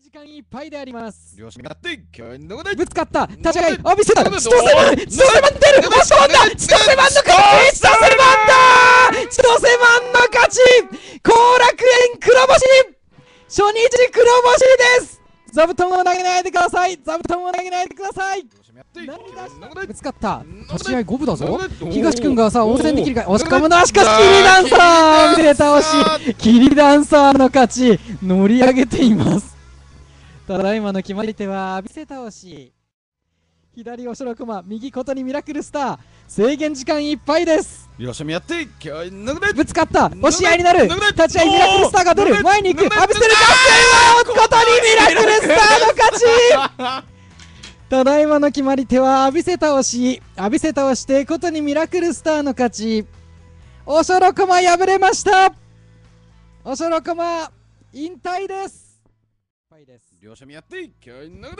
時間いっぱいであります。両者になってぶつかった。立ち上がり。あ、見せた。千歳バン出る。千歳バンの勝ち。千歳バンだ。千歳バンの勝ち。後楽園黒星。初日黒星です。座布団を投げないでください。座布団を投げないでください。ぶつかった。立ち合い五分だぞ。東君がさ、応戦できるか。押しかむな。しかし、キリダンサー。見て倒し。キリダンサーの勝ち。乗り上げています。ただいまの決まり手は見せ倒し、左おしろこま、右ことにミラクルスター。制限時間いっぱいです。よしみやって、ぶつかった。押し合いになる。立ち合いミラクルスターが出る。前に行く。浴びせる。ことにミラクルスターの勝ち。ただいまの決まり手は浴びせ倒し、浴びせ倒してことにミラクルスターの勝ち。おしろこま敗れました。おしろこま引退です。両者見合って、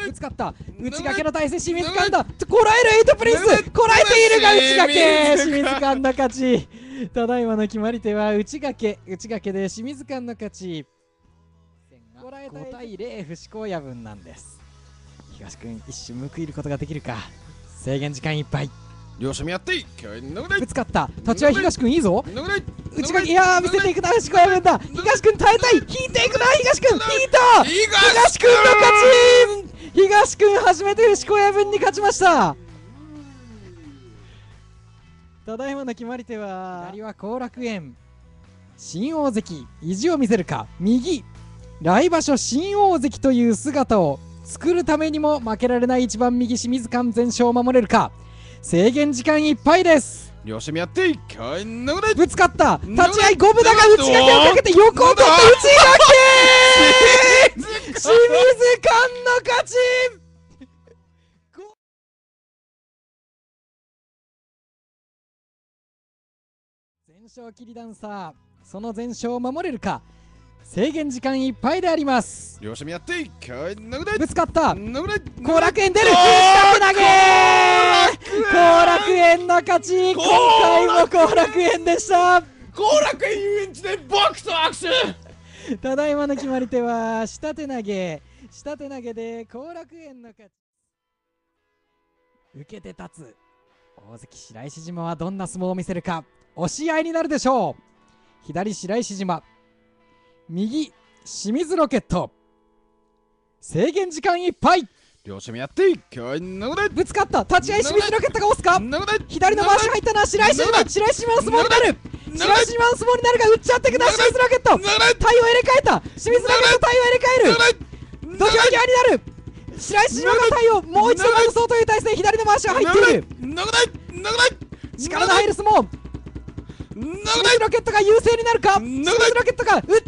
ぶつかった。内掛けの体勢、清水貫だ。こらえるエイトプリンス。こらえているが内掛け。清水貫の勝ち。ただいまの決まり手は内掛け。内掛けで清水貫の勝ち。5対0、不思考夜分なんです。東君、一瞬報いることができるか。制限時間いっぱい。両者見合って、ぶつかった。立ち合い東君いいぞ。内掛け、いやー、見せていくな、不思考夜分だ。東君耐えたい。引いていくな、東君。引いた。東君の勝ち。東君初めて不思考夜分に勝ちました。ただいまの決まり手は左は後楽園新大関、意地を見せるか。右来場所新大関という姿を作るためにも負けられない一番右清水貫、全勝を守れるか。制限時間いっぱいです。両者見合って、ぶつかった。立ち合い五分だが内掛けをかけて横を取った内掛け。清水貫の勝ち。全勝キリダンサー、その全勝を守れるか。制限時間いっぱいであります。両者見合って、ぶつかった。後楽園出る。内掛け投げ。後楽園の勝ち。今回も後楽園でした。後楽園遊園地で僕と握手。ただいまの決まり手は下手投げ。下手投げで後楽園の勝ち。受けて立つ大関白石島はどんな相撲を見せるか。押し合いになるでしょう。左白石島、右清水ロケット。制限時間いっぱい。両者見合って、ぶつかった。立ち合い清水ロケットが押すか。左の回し入ったな。白石島、白石島の相撲になる。白石島の相撲になるが打っちゃってくだ。清水ロケット、体を入れ替えた。清水ロケット、体を入れ替える。土俵際になる。白石島が体をもう一度戻そうという体勢。左の回しが入っている。力の入る相撲。清水ロケットが優勢になるか。清水ロケットが押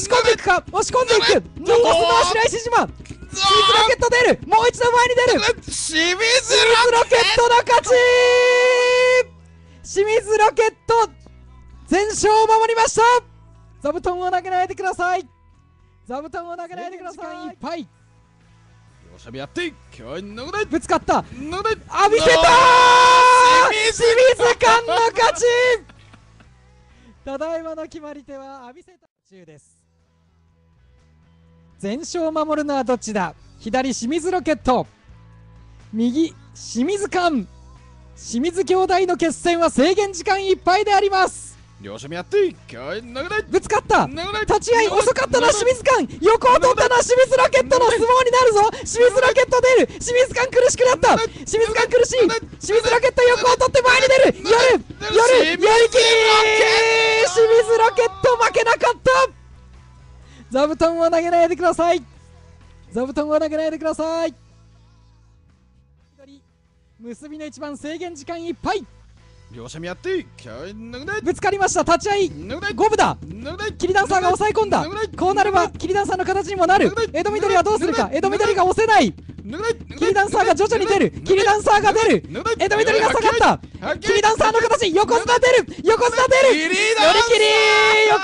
し込んでいくか。押し込んでいく。残すのは白石島。清水ロケット出る。もう一度前に出る。清水ロケットの勝ち。清水ロケット全勝を守りました。座布団を投げないでください。座布団を投げないでください。いっぱい両者見合ってぶつかった。浴びせた。清水貫の勝ち。ただいまの決まり手は浴びせた中です。全勝を守るのはどっちだ。左清水ロケット、右清水貫。清水兄弟の決戦は制限時間いっぱいであります。両者見合って、ぶつかった。立ち合い遅かったな。清水貫横を取ったな。清水ロケットの相撲になるぞ。清水ロケット出る。清水貫苦しくなった。清水貫苦しい。清水ロケット横を取って前に出る。やる。やりきり。清水ロケット負けなかった。座布団を投げないでください。座布団を投げないでください。結びの一番、制限時間いっぱい。両者見合ってぶつかりました。立ち合い五分だ。キリダンサーが抑え込んだ。こうなればキリダンサーの形にもなる。江戸緑はどうするか。江戸緑が押せない。キリダンサーが徐々に出る。キリダンサーが出る。江戸緑が下がった。キリダンサーの形。横綱出る。横綱出る。寄り切り。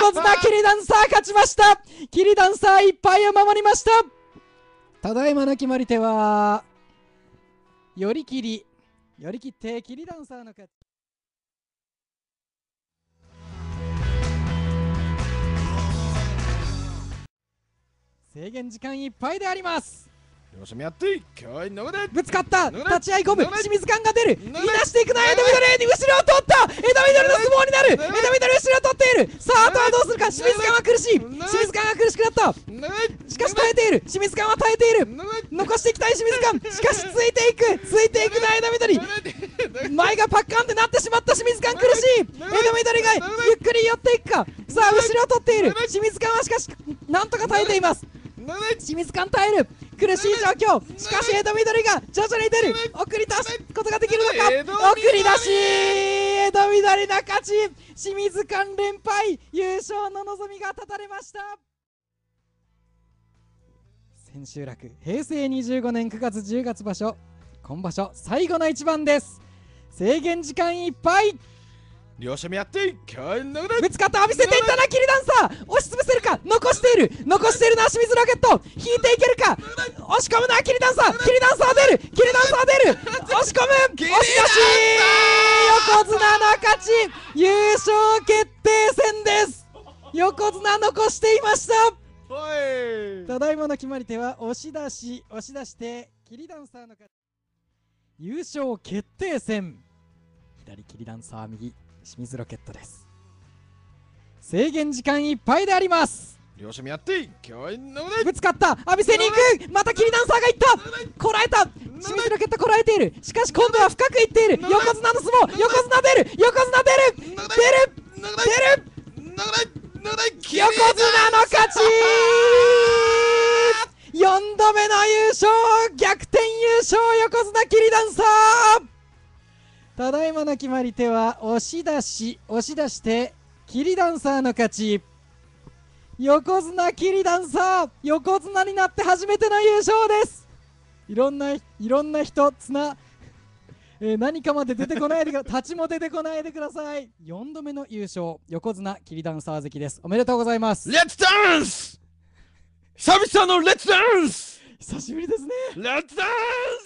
横綱キリダンサー勝ちました。キリダンサーいっぱいを守りました。ただいまの決まり手は寄り切り。寄り切ってキリダンサーの勝ち。制限時間いっぱいであります。両者やってぶつかった立ち合いゴム清水感が出るいなしていくな。エダミドル後ろを取ったエダミドルの相撲になる。エダミドル後ろを取っている。さああとはどうするか。清水感は苦しい。清水感が苦しくなった。しかし耐えている。清水感は耐えている。残していきたい清水感。しかしついていくついていくなエダミドル。前がパッカンってなってしまった清水感苦しい。エダミドルがゆっくり寄っていくか。さあ後ろを取っている清水感はしかしなんとか耐えています。清水感耐える苦しい状況。しかしエドミドルが徐々に出る。送り出すことができるのか。送り出しエドミドルの勝ち。清水感連敗。優勝の望みが絶たれました。千秋楽平成25年9月10月場所今場所最後の一番です。制限時間いっぱい。両者見合ってぶつかった浴びせていったなキリダンサー。押しつぶせるか。残しているな清水ロケット。引いていけるか。押し込むなキリダンサー。キリダンサー出るキリダンサー出る。押し込む押し出し横綱の勝ち。優勝決定戦です。横綱残していました。ただいまの決まり手は押し出してキリダンサーの勝ち。優勝決定戦左キリダンサー右清水ロケットです。制限時間いっぱいであります。両者見合ってぶつかった浴びせに行く。またキリダンサーがいった。こらえた清水ロケットこらえている。しかし今度は深くいっている。横綱の相撲横綱出る横綱出る出る横綱の勝ち。4度目の優勝逆転優勝横綱キリダンサー。ただいまの決まり手は押し出してキリダンサーの勝ち。横綱キリダンサー横綱になって初めての優勝です。いろんな人綱、何かまで出てこないで立ちも出てこないでください。4度目の優勝横綱キリダンサー関です。おめでとうございます。レッツダンス久々のレッツダンス久しぶりですね。レッツダンス